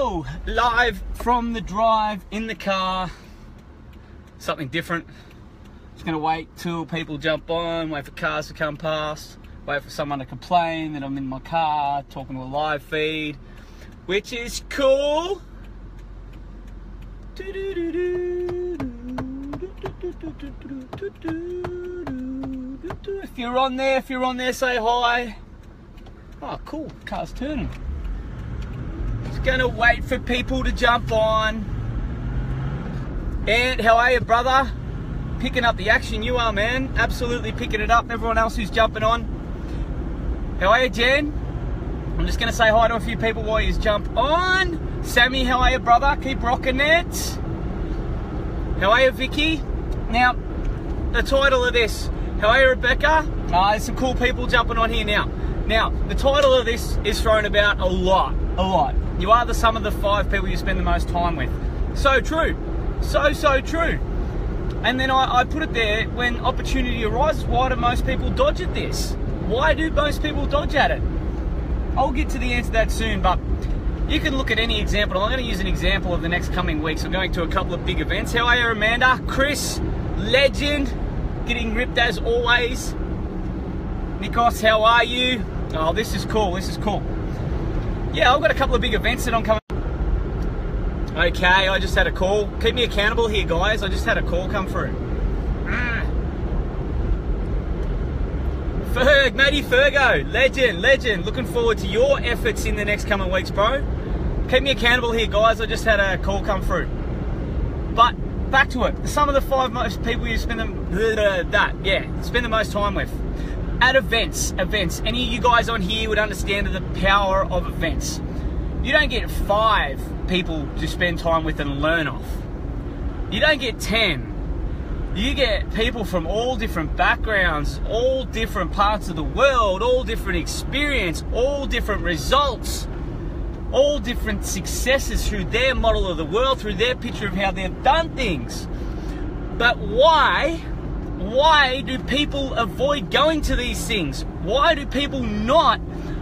Hello, live from the drive in the car. Something different. Just gonna wait till people jump on, wait for cars to come past, wait for someone to complain that I'm in my car talking to a live feed, which is cool. If you're on there, say hi. Oh, cool, car's turning. Gonna wait for people to jump on. Ant, how are you, brother? Picking up the action, you are, man. Absolutely picking it up. Everyone else who's jumping on. How are you, Jen? I'm just gonna say hi to a few people while you jump on. Sammy, how are you, brother? Keep rocking it. How are you, Vicky? Now, the title of this. How are you, Rebecca? There's some cool people jumping on here now. Now, the title of this is thrown about a lot. You are the sum of the five people you spend the most time with. So true. So true. And then I put it there, when opportunity arises, why do most people dodge at this? Why do most people dodge at it? I'll get to the answer to that soon, but you can look at any example. I'm going to use an example of the next coming weeks. I'm going to a couple of big events. How are you, Amanda? Chris, legend, getting ripped as always. Nikos, how are you? Oh, this is cool. This is cool. Yeah, I've got a couple of big events that I'm coming. Okay, I just had a call. Keep me accountable here, guys. I just had a call come through. Ferg, Matty Fergo, legend. Looking forward to your efforts in the next coming weeks, bro. Keep me accountable here, guys. I just had a call come through. But back to it. Some of the five most people you spend the most time with. At events, any of you guys on here would understand the power of events. You don't get 5 people to spend time with and learn off. You don't get 10. You get people from all different backgrounds, all different parts of the world, all different experience, all different results, all different successes through their model of the world, through their picture of how they've done things. But why do people avoid going to these things? Why do people not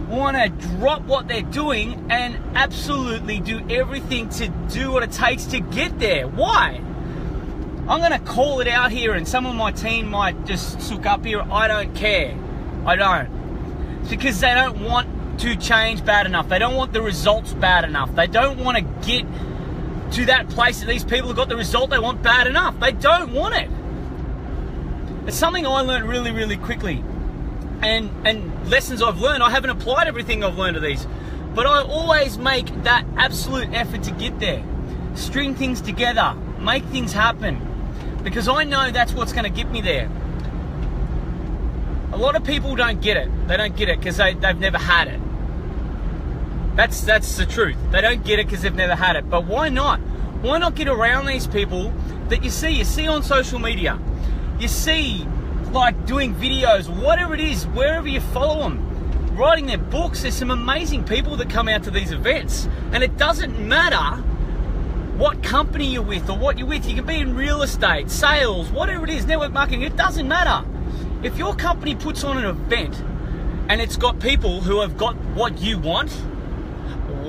want to drop what they're doing and absolutely do everything to do what it takes to get there? Why? I'm going to call it out here, and some of my team might just sook up here. I don't care. I don't. It's because they don't want to change bad enough. They don't want the results bad enough. They don't want to get to that place that these people have got the result they want bad enough. They don't want it. It's something I learned really quickly, and lessons I've learned. I haven't applied everything I've learned to these, but I always make that absolute effort to get there. String things together, make things happen, because I know that's what's going to get me there. A lot of people don't get it. They don't get it because they've never had it. That's the truth. They don't get it because they've never had it. But why not? Why not get around these people that you see on social media? You see, like, doing videos, whatever it is, wherever you follow them, writing their books. There's some amazing people that come out to these events, and it doesn't matter what company you're with or what you're with. You can be in real estate, sales, whatever it is, network marketing. It doesn't matter. If your company puts on an event and it's got people who have got what you want,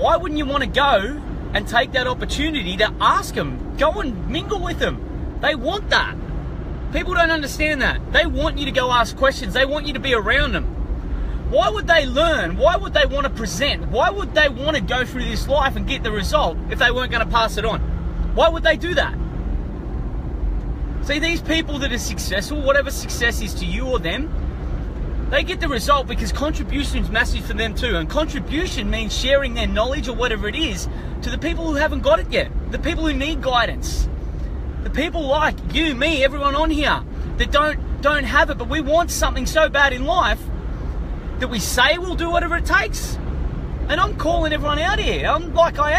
why wouldn't you want to go and take that opportunity to ask them, go and mingle with them? They want that. People don't understand that. They want you to go ask questions. They want you to be around them. Why would they learn? Why would they want to present? Why would they want to go through this life and get the result if they weren't going to pass it on? Why would they do that? See, these people that are successful, whatever success is to you or them, they get the result because contribution is massive for them too. And contribution means sharing their knowledge or whatever it is to the people who haven't got it yet, the people who need guidance. The people like you, me, everyone on here that don't have it, but we want something so bad in life that we say we'll do whatever it takes. And I'm calling everyone out here. I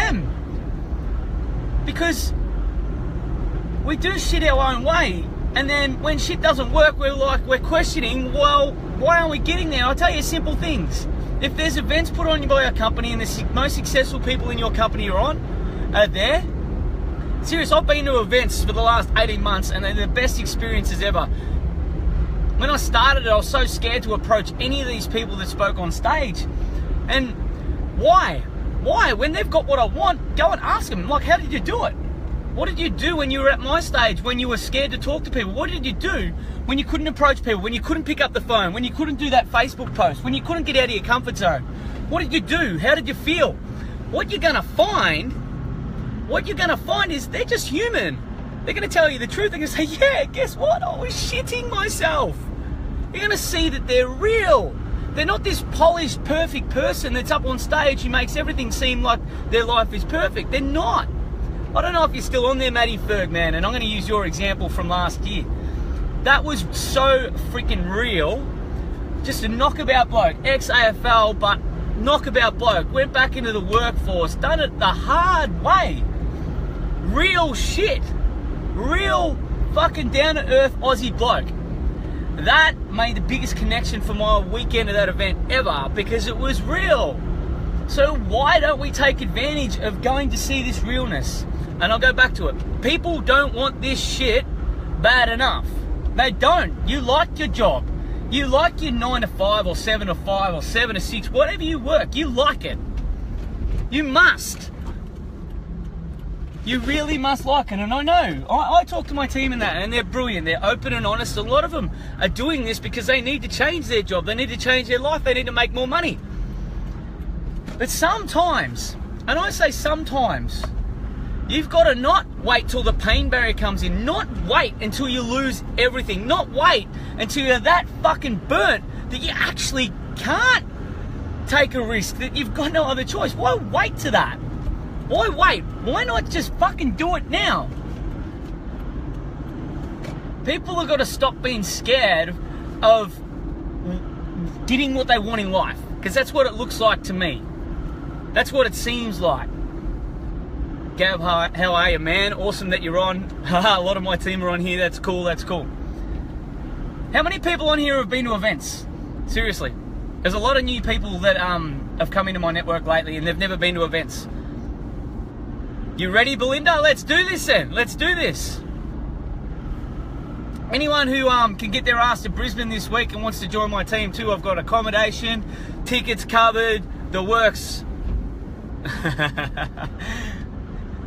am. Because we do shit our own way, and then when shit doesn't work, we're questioning, well, why aren't we getting there? I'll tell you simple things. If there's events put on you by your company and the most successful people in your company are there. Serious, I've been to events for the last 18 months and they're the best experiences ever. When I started it, I was so scared to approach any of these people that spoke on stage. And why? Why? When they've got what I want, go and ask them. Like, how did you do it? What did you do when you were at my stage, when you were scared to talk to people? What did you do when you couldn't approach people, when you couldn't pick up the phone, when you couldn't do that Facebook post, when you couldn't get out of your comfort zone? What did you do? How did you feel? What you're gonna find is they're just human. They're gonna tell you the truth. They're gonna say, yeah, guess what? I was shitting myself. You're gonna see that they're real. They're not this polished, perfect person that's up on stage who makes everything seem like their life is perfect. They're not. I don't know if you're still on there, Matty Ferg, man, and I'm going to use your example from last year. That was so freaking real. Just a knockabout bloke, ex-AFL, but knockabout bloke. Went back into the workforce, done it the hard way. Real shit. Real fucking down-to-earth Aussie bloke. That made the biggest connection for my weekend of that event ever, because it was real. So why don't we take advantage of going to see this realness? And I'll go back to it. People don't want this shit bad enough. They don't. You like your job. You like your 9 to 5 or 7 to 5 or 7 to 6, whatever you work, you like it. You must. You really must like it, and I know. I talk to my team in that, and they're brilliant. They're open and honest. A lot of them are doing this because they need to change their job. They need to change their life. They need to make more money. But sometimes, and I say sometimes, you've got to not wait till the pain barrier comes in. Not wait until you lose everything. Not wait until you're that fucking burnt that you actually can't take a risk, that you've got no other choice. Why wait to that? Why wait? Why not just fucking do it now? People have got to stop being scared of getting what they want in life, because that's what it looks like to me. That's what it seems like. Gav, how are you, man? Awesome that you're on. A lot of my team are on here. That's cool, that's cool. How many people on here have been to events? Seriously. There's a lot of new people that have come into my network lately and they've never been to events. You ready, Belinda? Let's do this then. Let's do this. Anyone who can get their ass to Brisbane this week and wants to join my team too, I've got accommodation, tickets covered, the works.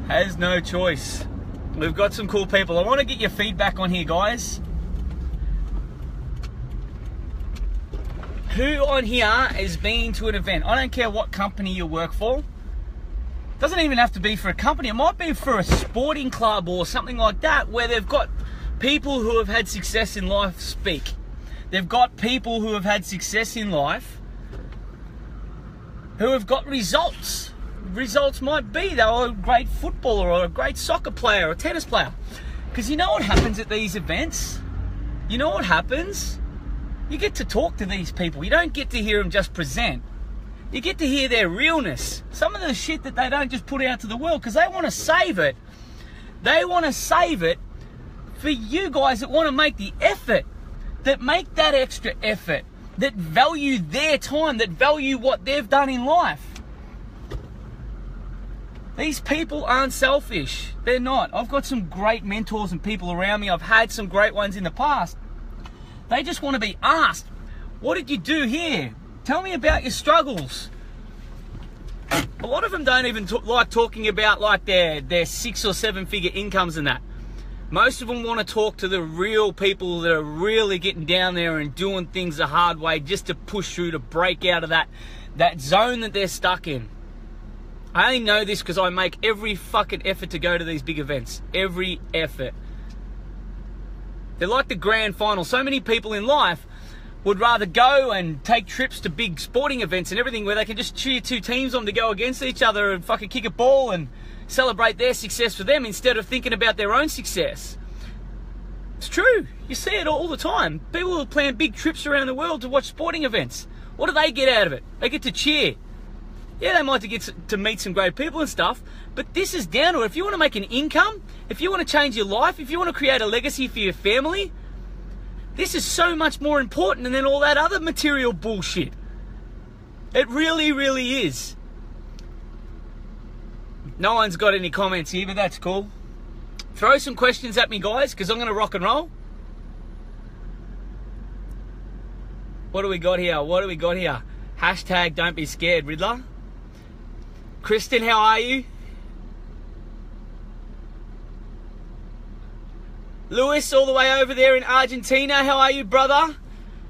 Has no choice. We've got some cool people. I want to get your feedback on here, guys. Who on here has been to an event? I don't care what company you work for. Doesn't even have to be for a company. It might be for a sporting club or something like that, where they've got people who have had success in life speak. They've got people who have had success in life who have got results. Results might be they were a great footballer or a great soccer player or tennis player. Because you know what happens at these events? You know what happens? You get to talk to these people. You don't get to hear them just present. You get to hear their realness. Some of the shit that they don't just put out to the world because they want to save it. They want to save it for you guys that want to make the effort, that make that extra effort, that value their time, that value what they've done in life. These people aren't selfish. They're not. I've got some great mentors and people around me. I've had some great ones in the past. They just want to be asked, what did you do here? Tell me about your struggles. A lot of them don't even like talking about like their 6 or 7 figure incomes and that. Most of them want to talk to the real people that are really getting down there and doing things the hard way just to push through, to break out of that zone that they're stuck in. I only know this because I make every fucking effort to go to these big events. Every effort. They're like the grand final. So many people in life would rather go and take trips to big sporting events and everything where they can just cheer two teams on to go against each other and fucking kick a ball and celebrate their success for them instead of thinking about their own success. It's true. You see it all the time. People who plan big trips around the world to watch sporting events. What do they get out of it? They get to cheer. Yeah, they might get to meet some great people and stuff, but this is down to it. If you want to make an income, if you want to change your life, if you want to create a legacy for your family, this is so much more important than all that other material bullshit. It really, really is. No one's got any comments here, but that's cool. Throw some questions at me, guys, because I'm going to rock and roll. What do we got here? What do we got here? Hashtag don't be scared, Riddler. Kristen, how are you? Lewis, all the way over there in Argentina, how are you, brother?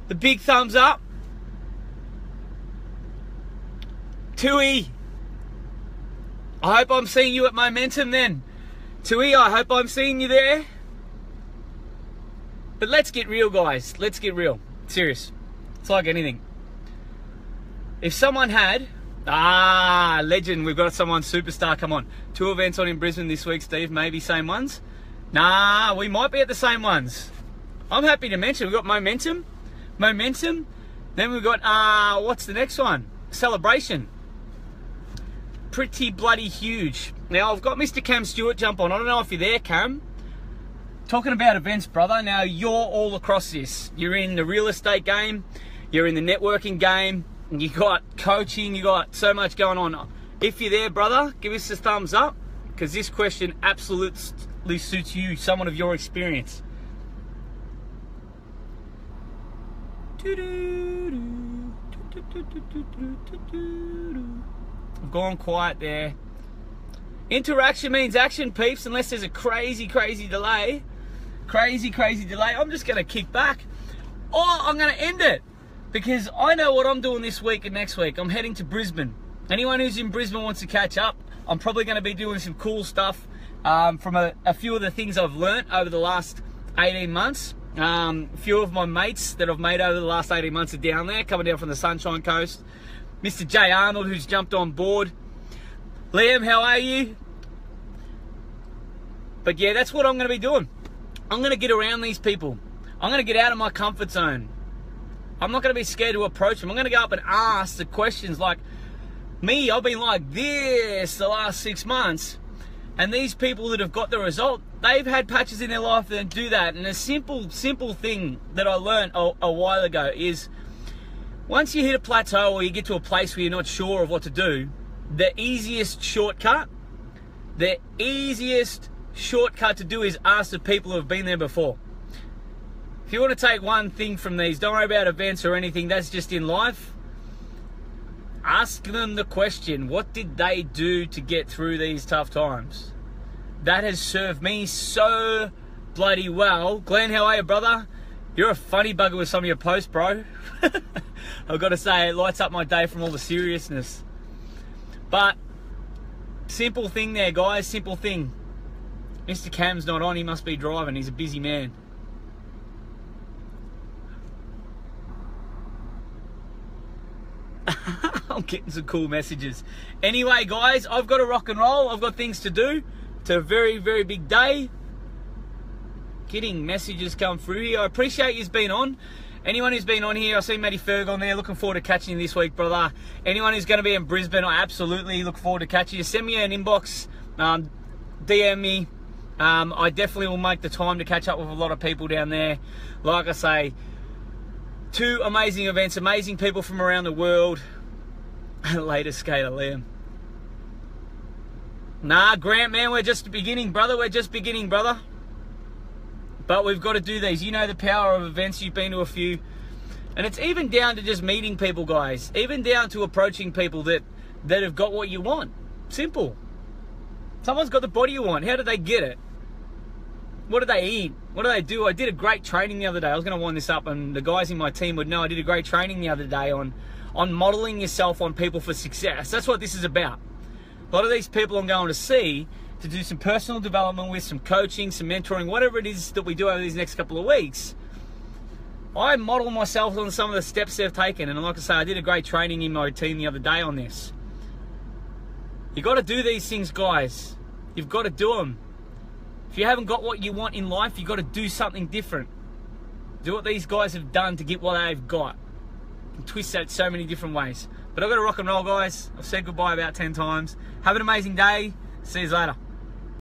The big thumbs up. Tui, I hope I'm seeing you at Momentum then. Tui, I hope I'm seeing you there. But let's get real, guys. Let's get real. Serious. It's like anything. If someone had... Ah, legend. We've got someone superstar. Come on. 2 events on in Brisbane this week, Steve. Maybe same ones. Nah, we might be at the same ones. I'm happy to mention. We've got Momentum. Momentum. Then we've got... what's the next one? Celebration. Pretty bloody huge. Now, I've got Mr. Cam Stewart jump on. I don't know if you're there, Cam. Talking about events, brother. Now, you're all across this. You're in the real estate game. You're in the networking game. You got coaching. You got so much going on. If you're there, brother, give us a thumbs up, because this question absolutely suits you, someone of your experience. I've gone quiet there. Interaction means action, peeps, unless there's a crazy delay. Crazy delay. I'm just gonna kick back, or I'm gonna end it, because I know what I'm doing this week and next week. I'm heading to Brisbane. Anyone who's in Brisbane wants to catch up, I'm probably gonna be doing some cool stuff from a few of the things I've learnt over the last 18 months. A few of my mates that I've made over the last 18 months are down there, coming down from the Sunshine Coast. Mr. Jay Arnold, who's jumped on board. Liam, how are you? But yeah, that's what I'm going to be doing. I'm going to get around these people. I'm going to get out of my comfort zone. I'm not going to be scared to approach them. I'm going to go up and ask the questions. Like me, I've been like this the last 6 months. And these people that have got the result, they've had patches in their life that do that. And a simple thing that I learned a while ago is once you hit a plateau or you get to a place where you're not sure of what to do, the easiest shortcut to do is ask the people who have been there before. If you want to take one thing from these, don't worry about events or anything, that's just in life. Ask them the question, what did they do to get through these tough times? That has served me so bloody well. Glenn, how are you, brother? You're a funny bugger with some of your posts, bro. I've got to say, it lights up my day from all the seriousness. But simple thing there, guys, simple thing. Mr. Cam's not on, he must be driving, he's a busy man. I'm getting some cool messages. Anyway, guys, I've got to rock and roll, I've got things to do. It's a very big day. Getting messages come through here. I appreciate you've been on. Anyone who's been on here, I see Matty Ferg on there, looking forward to catching you this week, brother. Anyone who's going to be in Brisbane, I absolutely look forward to catching you. Send me an inbox, DM me. I definitely will make the time to catch up with a lot of people down there. Like I say, 2 amazing events, amazing people from around the world. Later, skater Liam. Nah, Grant, man, we're just beginning, brother. We're just beginning, brother. But we've got to do these. You know the power of events. You've been to a few. And it's even down to just meeting people, guys. Even down to approaching people that have got what you want. Simple. Someone's got the body you want. How did they get it? What did they eat? What do they do? I did a great training the other day. I was going to wind this up, and the guys in my team would know I did a great training the other day on modelling yourself on people for success. That's what this is about. A lot of these people I'm going to see to do some personal development with, some coaching, some mentoring, whatever it is that we do over these next couple of weeks. I model myself on some of the steps they've taken, and like I say, I did a great training in my team the other day on this. You've got to do these things, guys. You've got to do them. If you haven't got what you want in life, you've got to do something different. Do what these guys have done to get what they've got. You can twist that so many different ways. But I've got to rock and roll, guys. I've said goodbye about 10 times. Have an amazing day. See you later.